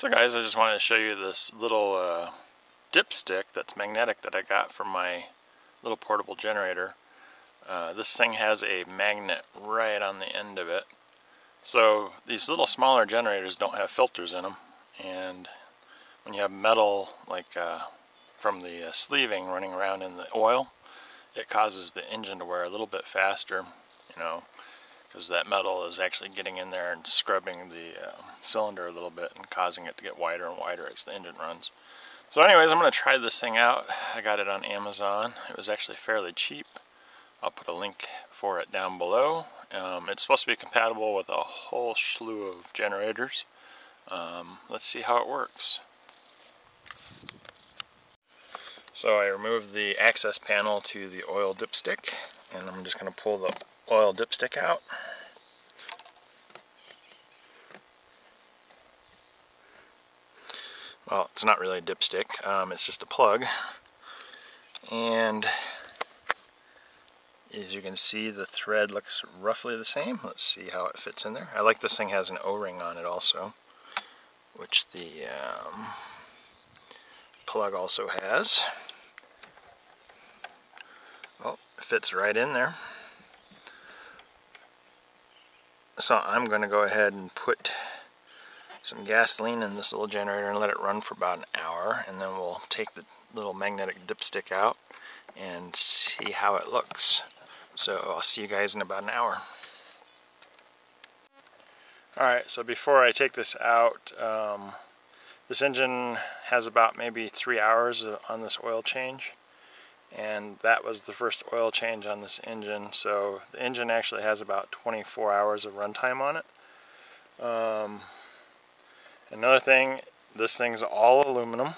So guys, I just wanted to show you this little dipstick that's magnetic that I got from my little portable generator. This thing has a magnet right on the end of it. So these little smaller generators don't have filters in them, and when you have metal like from the sleeving running around in the oil, it causes the engine to wear a little bit faster, you know, because that metal is actually getting in there and scrubbing the cylinder a little bit and causing it to get wider and wider as the engine runs. So anyways, I'm going to try this thing out. I got it on Amazon. It was actually fairly cheap. I'll put a link for it down below. It's supposed to be compatible with a whole slew of generators. Let's see how it works. So I removed the access panel to the oil dipstick, and I'm just going to pull the oil dipstick out. Well, it's not really a dipstick, it's just a plug, and as you can see, the thread looks roughly the same. Let's see how it fits in there. I like this thing has an O-ring on it also, which the plug also has. Well, it fits right in there. So I'm going to go ahead and put some gasoline in this little generator and let it run for about an hour, and then we'll take the little magnetic dipstick out and see how it looks. So I'll see you guys in about an hour. Alright, so before I take this out, this engine has about maybe 3 hours on this oil change, and that was the first oil change on this engine, so the engine actually has about 24 hours of runtime on it. Another thing, this thing's all aluminum.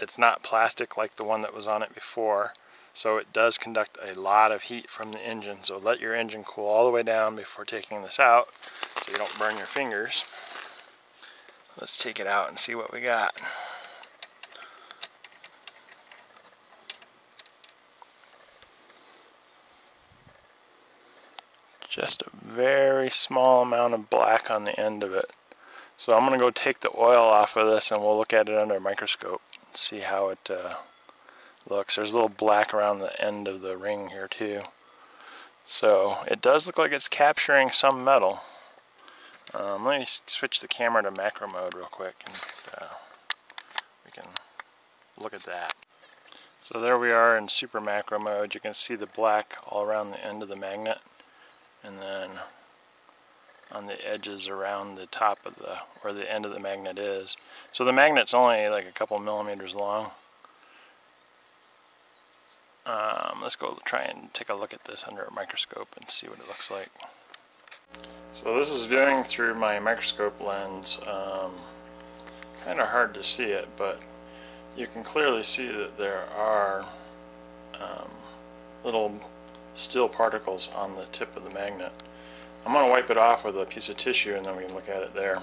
It's not plastic like the one that was on it before, so it does conduct a lot of heat from the engine, so let your engine cool all the way down before taking this out so you don't burn your fingers. Let's take it out and see what we got. Just a very small amount of black on the end of it. So I'm going to go take the oil off of this and we'll look at it under a microscope and see how it looks. There's a little black around the end of the ring here too. So it does look like it's capturing some metal. Let me switch the camera to macro mode real quick and we can look at that. So there we are in super macro mode. You can see the black all around the end of the magnet, and then on the edges around the top of the, where the end of the magnet is. So the magnet's only like a couple millimeters long. Let's go try and take a look at this under a microscope and see what it looks like. So this is viewing through my microscope lens. Kind of hard to see it, but you can clearly see that there are little steel particles on the tip of the magnet. I'm going to wipe it off with a piece of tissue and then we can look at it there.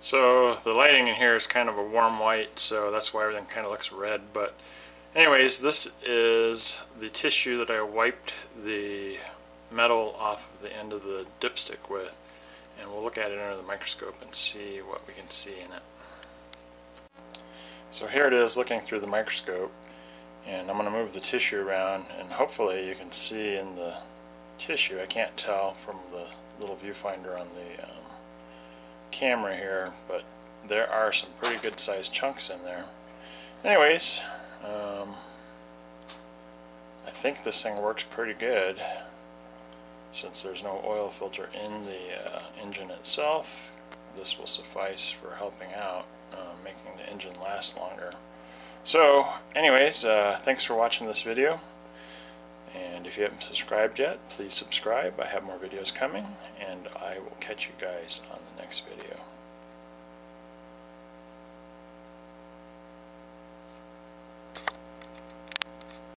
So the lighting in here is kind of a warm white, so that's why everything kind of looks red. But anyways, this is the tissue that I wiped the metal off of the end of the dipstick with, and we'll look at it under the microscope and see what we can see in it. So here it is looking through the microscope, and I'm going to move the tissue around, and hopefully you can see in the tissue. I can't tell from the little viewfinder on the camera here, but there are some pretty good sized chunks in there. Anyways, I think this thing works pretty good since there's no oil filter in the engine itself. This will suffice for helping out, making the engine last longer. So anyways, thanks for watching this video, and if you haven't subscribed yet, please subscribe. I have more videos coming, and I will catch you guys on the next video.